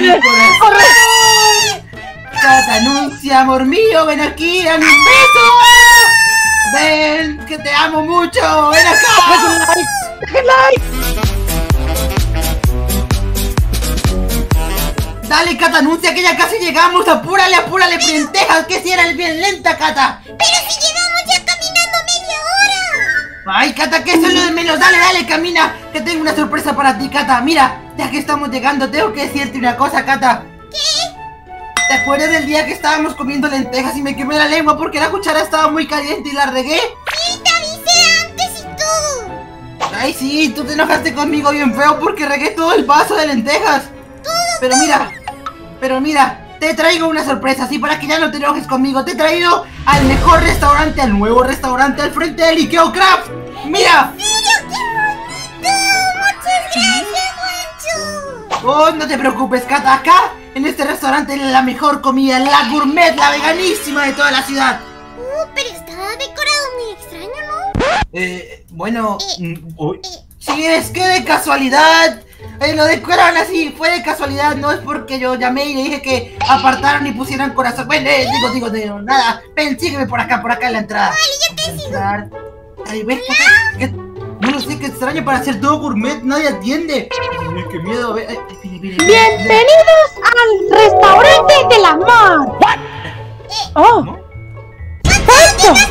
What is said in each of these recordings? viene! ¡Corre! ¡Te anuncia, amor mío! ¡Ven aquí! ¡Dame un beso! ¡Ven! ¡Que te amo mucho! ¡Ven acá! ¡Dejen like! ¡Dale, Cata! ¡Anuncia que ya casi llegamos! ¡Apúrale, apúrale! ¡Pentejas! ¡Que si eres bien lenta, Cata! ¡Pero si llevamos ya caminando media hora! ¡Ay, Cata! ¡Que eso es lo de menos! ¡Dale, dale! ¡Camina! ¡Que tengo una sorpresa para ti, Cata! ¡Mira! Ya que estamos llegando, tengo que decirte una cosa, Cata. ¿Qué? ¿Te acuerdas del día que estábamos comiendo lentejas y me quemé la lengua porque la cuchara estaba muy caliente y la regué? Sí, te avisé antes y tú. Ay, sí, tú te enojaste conmigo bien feo porque regué todo el vaso de lentejas. Todo, pero mira, te traigo una sorpresa, así para que ya no te enojes conmigo. Te he traído al mejor restaurante, al nuevo restaurante al frente del Ikeo Craft. Mira. ¿En serio? ¡Qué bonito! ¡Muchas gracias! Oh, no te preocupes, Cata, acá en este restaurante es la mejor comida, la gourmet, la veganísima de toda la ciudad. Pero está decorado muy extraño, ¿no? Sí, es que de casualidad lo decoraron así, fue de casualidad, no es porque yo llamé y le dije que apartaran y pusieran corazón. Bueno, digo, nada, ven, sígueme por acá en la entrada. Vale, yo te sigo. Ay, ves, Cata, no lo sé, qué extraño para ser todo gourmet, nadie atiende. Ay, qué miedo. Bienvenidos al restaurante del amor. Oh. ¿Qué has traído?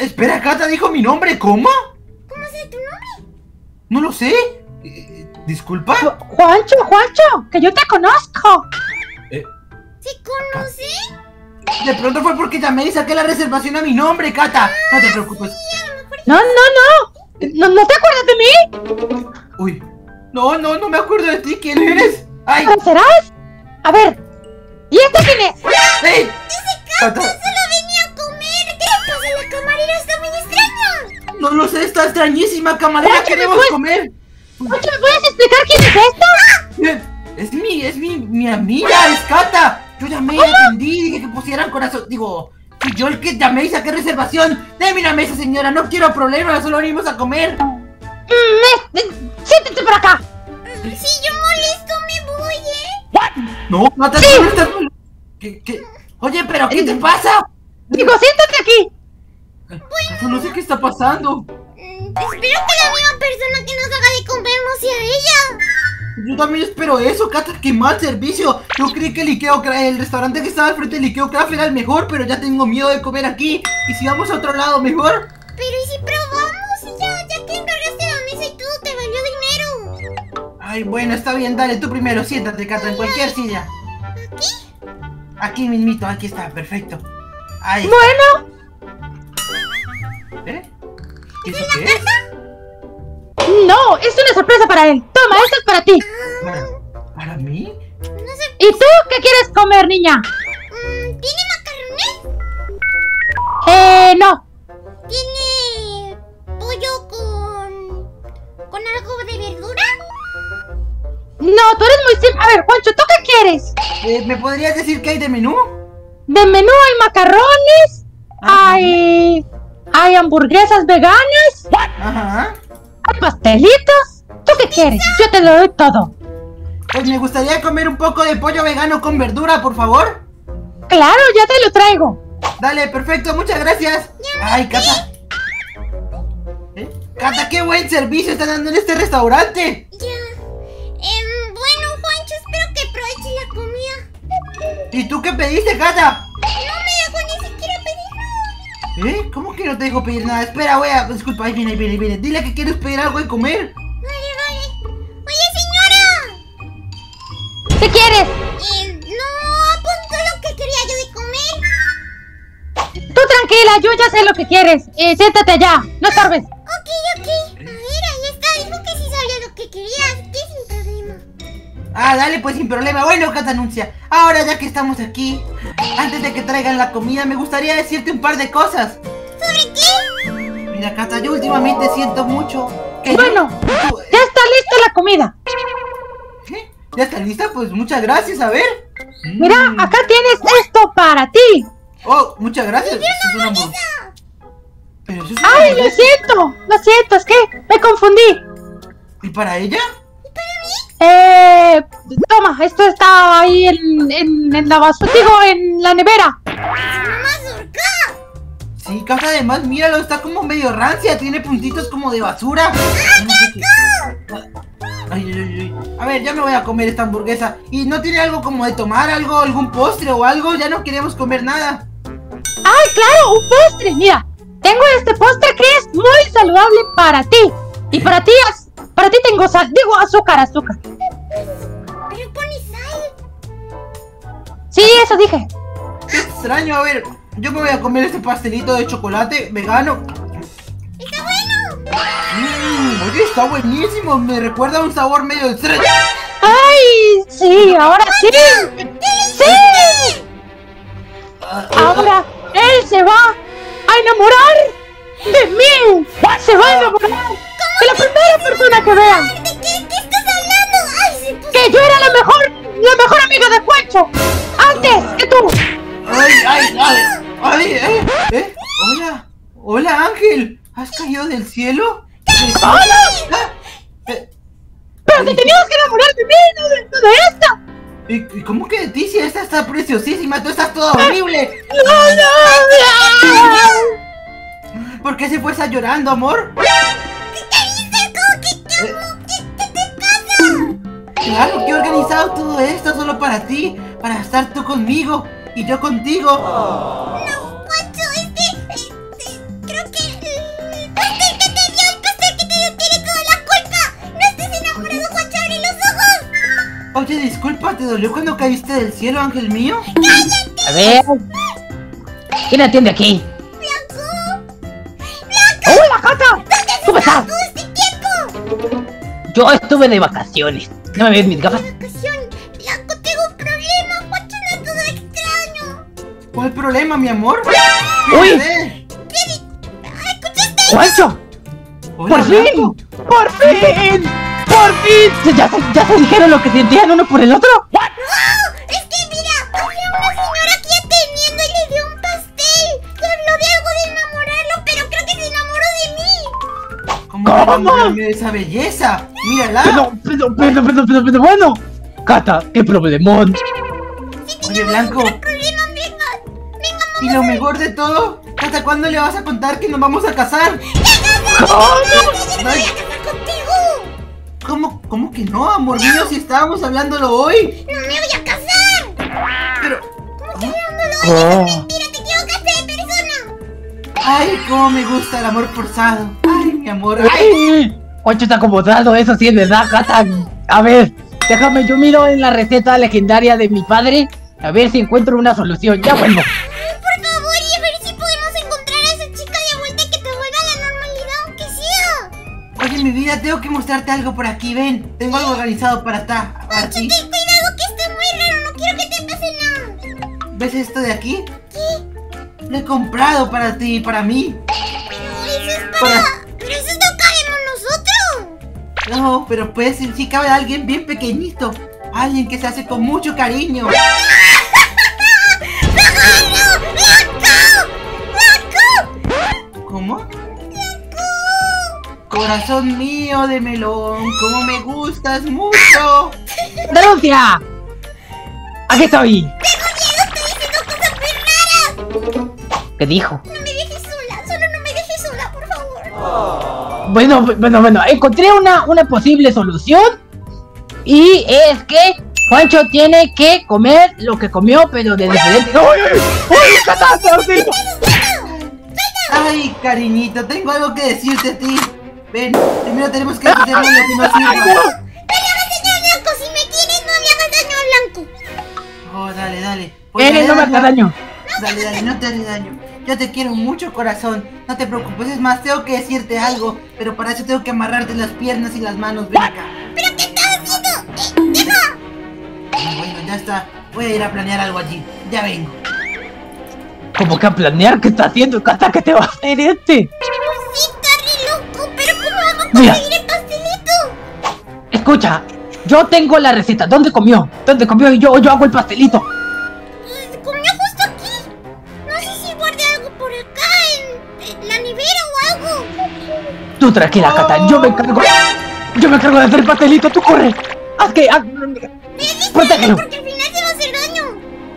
Espera, Cata dijo mi nombre, ¿cómo? ¿Cómo sé tu nombre? No lo sé. Disculpa. Juancho, que yo te conozco. ¿Se conoce? De pronto fue porque también saqué la reservación a mi nombre, Cata. No te preocupes. No, ¿te acuerdas de mí? Uy, no me acuerdo de ti, ¿quién eres? Ay. ¿Serás? A ver, ¿y este quién es? ¡Ey! ¡Ese Cata solo venía a comer! ¿Qué le pasa a la camarera? ¡Está muy extraña! No lo sé, está extrañísima, camarera, queremos comer. Ocho, ¿me puedes explicar quién es esta? Es mi amiga, es Cata. Yo llamé y atendí, dije que pusieran corazón, digo... Yo el que llamé y saqué reservación. Deme una mesa, señora, no quiero problemas, solo venimos a comer. Siéntete por acá. Si yo molesto me voy, No, no te molestas. ¿Qué? Oye, pero ¿qué te pasa? Digo, siéntate aquí. Bueno, no sé qué está pasando. Espero que la misma persona que nos haga de comer no sea ella. Yo también espero eso, Cata, qué mal servicio. Yo creí que el restaurante que estaba al frente del Ikeo Craft era el mejor, pero ya tengo miedo de comer aquí. ¿Y si vamos a otro lado mejor? Pero ¿y si probamos? Ya te encargaste de la mesa y todo te valió dinero. Ay, bueno, está bien, dale, tú primero, siéntate, Cata, en cualquier silla. ¿Aquí? Aquí mismito, aquí está, perfecto. Ahí está. Bueno. ¿Eso qué es? No, es una sorpresa para él. Toma, esto es para ti. ¿Para mí? ¿Y tú qué quieres comer, niña? ¿Tiene macarrones? No. ¿Tiene pollo con algo de verdura? No, tú eres muy simple. A ver, Juancho, ¿tú qué quieres? ¿Me podrías decir qué hay de menú? De menú hay macarrones. Hay hamburguesas veganas. Ajá. Pastelitos, ¿tú qué quieres? Yo te lo doy todo. Pues me gustaría comer un poco de pollo vegano con verdura, por favor. Claro, ya te lo traigo. Dale, perfecto, muchas gracias. Ay, Cata. Cata, qué buen servicio están dando en este restaurante. Ya. Bueno, Juancho, espero que aproveches la comida. ¿Y tú qué pediste, Cata? ¿Cómo que no te dejo pedir nada? Espera, disculpa, ahí viene. Dile que quieres pedir algo de comer. Vale. Oye, señora. ¿Qué quieres? No, apunto lo que quería yo de comer. Tú tranquila, yo ya sé lo que quieres. Siéntate allá, no estorbes. Ok. A ver, ahí está, dijo que sí sabía lo que querías. ¿Qué sin problema? Dale, pues sin problema. Bueno, Cata Anuncia, ahora ya que estamos aquí, antes de que traigan la comida, me gustaría decirte un par de cosas. ¿Sobre qué? Mira, Cata, yo últimamente siento mucho que... Bueno, ya está lista la comida. ¿Eh? ¿Ya está lista? Pues muchas gracias, a ver. Mira, acá tienes esto para ti. Oh, muchas gracias. Ay, lo siento, es que me confundí. ¿Y para ella? ¿Y para mí? Toma, esto estaba ahí en la basura, digo, en la nevera. Sí, Caja, además, míralo, está como medio rancia, tiene puntitos como de basura. Ay. A ver, ya me voy a comer esta hamburguesa. ¿Y no tiene algo como de tomar, algo, algún postre o algo? Ya no queremos comer nada. ¡Ay, claro! ¡Un postre! Mira, tengo este postre que es muy saludable para ti. Y para ti, tengo sal, digo, azúcar. ¿Pero pone sal? Sí, eso dije. Qué extraño, a ver... Yo me voy a comer este pastelito de chocolate vegano. ¡Está bueno! Oye, está buenísimo. Me recuerda a un sabor medio extraño. ¡Ay! Sí, ahora sí. ¡Sí! Ahora él se va a enamorar de mí. Se va a enamorar de la primera persona que vea. ¿De qué estás hablando? Que yo era la mejor amiga de Poncho. Antes que tú. ¡Ay! ¡Hola, Ángel! ¿Has caído del cielo? ¡Hola! ¡Pero te tenías que enamorar de mí, no de esta! ¿Y cómo que de ti? Si esta está preciosísima, tú estás toda horrible. ¡No! ¿Por qué se fue llorando, amor? Claro, que he organizado todo esto solo para ti, para estar tú conmigo. Y yo contigo. No, Poncho, creo que el pastel que te dio, tiene toda la culpa. No estés enamorado, Poncho, abre los ojos. Oye, disculpa, ¿te dolió cuando caíste del cielo, ángel mío? ¡Cállate! A ver. ¿Quién atiende aquí? ¡Blanco! ¡Hola, Cata! ¿Cómo estás? ¿Hace tiempo? Yo estuve de vacaciones. ¿No me ves mis gafas? ¿Cuál problema, mi amor? ¡Uy! ¿Escuchaste? ¡Poncho! ¡Por fin! ¡Por fin! ¡Por fin! ¿Ya se dijeron lo que sentían uno por el otro? ¡No! Es que mira, había una señora aquí atendiendo y le dio un pastel. Y habló de algo de enamorarlo, pero creo que se enamoró de mí. ¿Cómo? ¡Mira esa belleza! ¡Mírala! Pero bueno. Cata, qué problemón. Oye, Blanco. Y lo mejor de todo, ¿hasta cuándo le vas a contar que nos vamos a casar? ¡No! ¡No voy a casar contigo! ¿Cómo que no, amor mío? Si estábamos hablándolo hoy. ¡No me voy a casar! Pero... ¿Cómo que hablándolo hoy? ¡Mira, te equivocas de persona! ¡Ay, cómo me gusta el amor forzado! ¡Ay, mi amor! ¡Ay! Ocho está acomodado, eso sí es verdad, Cata. A ver, déjame, yo miro en la receta legendaria de mi padre, a ver si encuentro una solución. Ya vuelvo. Mi vida, tengo que mostrarte algo por aquí, ven. Tengo algo organizado para ti. Ten cuidado que esté muy raro, no quiero que te pase nada. ¿Ves esto de aquí? ¿Qué? Lo he comprado para ti y para mí. Pero eso no cabe en nosotros. No, pero pues sí cabe a alguien bien pequeñito. Alguien que se hace con mucho cariño. Corazón mío de melón, como me gustas mucho. ¡Denuncia! ¡Aquí estoy! ¡Tengo miedo! ¡Estoy diciendo cosas muy raras! ¿Qué dijo? No me dejes sola, solo no me dejes sola, por favor. Bueno, encontré una posible solución. Y es que Poncho tiene que comer lo que comió, pero de diferente. ¡Uy, catástrofe! ¡Ay, cariñito! Tengo algo que decirte a ti. Ven, primero tenemos que hacer lo que nos sirva. ¡No! ¡No le hagas daño a Blanco! Si me quieres, no le hagas daño a Blanco. Oh, dale. No me hagas daño. Dale, no te hagas daño. Yo te quiero mucho, corazón. No te preocupes, es más, tengo que decirte algo. Pero para eso tengo que amarrarte las piernas y las manos. Ven acá. ¿Pero qué estás haciendo? ¡Deja! Bueno, ya está. Voy a ir a planear algo allí. Ya vengo. ¿Cómo que a planear? ¿Qué está haciendo? ¿Hasta que te va a hacer este? Mira. El pastelito. Escucha, yo tengo la receta. ¿Dónde comió? Y yo hago el pastelito. Comió justo aquí. No sé si guardé algo por acá en la nevera o algo. Tú tranquila, Cata, yo me encargo de hacer el pastelito, tú corre. ¡Haz que! ¡Haz! ¡Protégelo! ¡Porque al final se va a hacer daño!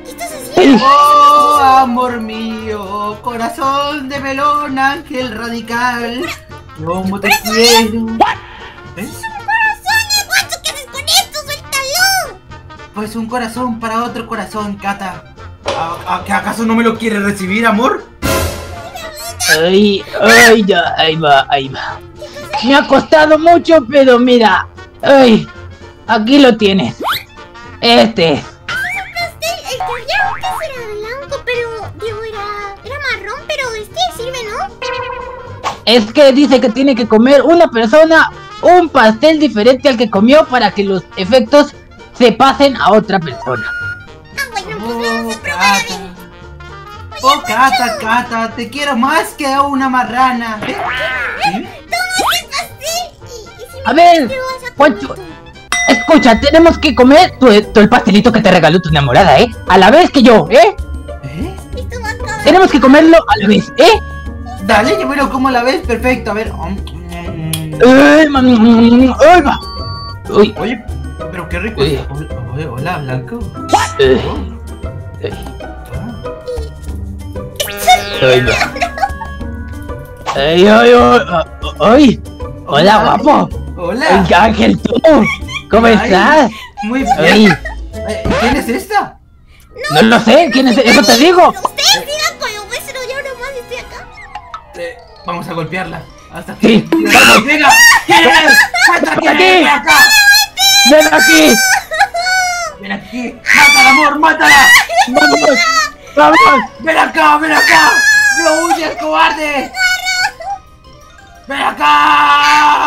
¿Qué estás haciendo? ¡Oh, amor mío! Corazón de melón, ángel radical. ¿Cómo te quiero? ¿Eh? Pues un corazón para otro corazón, Cata. ¿A acaso no me lo quieres recibir, amor? Ay, ya, ahí va, ahí va. Me ha costado mucho, pero mira. Ay, aquí lo tienes. Este. Es un pastel. El que ya antes era blanco, pero digo, era marrón, pero este sirve, ¿no? Es que dice que tiene que comer una persona un pastel diferente al que comió para que los efectos se pasen a otra persona. Ah, bueno, pues vamos a probar. Oh, Cata, Cata, te quiero más que a una marrana. ¿Eh? ¿Sí? Toma este pastel y si a ver, Juancho, escucha, tenemos que comer el pastelito que te regaló tu enamorada, ¿eh? A la vez que yo, ¿eh? ¿Eh? Tenemos que comerlo a la vez, ¿eh? Dale, yo me lo como a la vez, perfecto, a ver. Uy. Oye, pero qué rico. Hola, Blanco. Ay. Hola, guapo. Hola. Ay, Ángel, tú. ¿Cómo estás? Muy bien. ¿Quién es esta? No lo sé. ¿Quién es? Eso te digo. Ustedes digan con el hueso, yo nomás estoy acá. Vamos a golpearla. Hasta que. Sí. ¡Vamos, venga! ¡Ven acá! ¡Ven aquí! ¡Ven aquí! ¡Mátala, amor! ¡Mátala! ¡Vamos! ¡Vamos! ¡Ven acá! ¡Ven acá! ¡No huyas, cobarde! ¡Ven acá!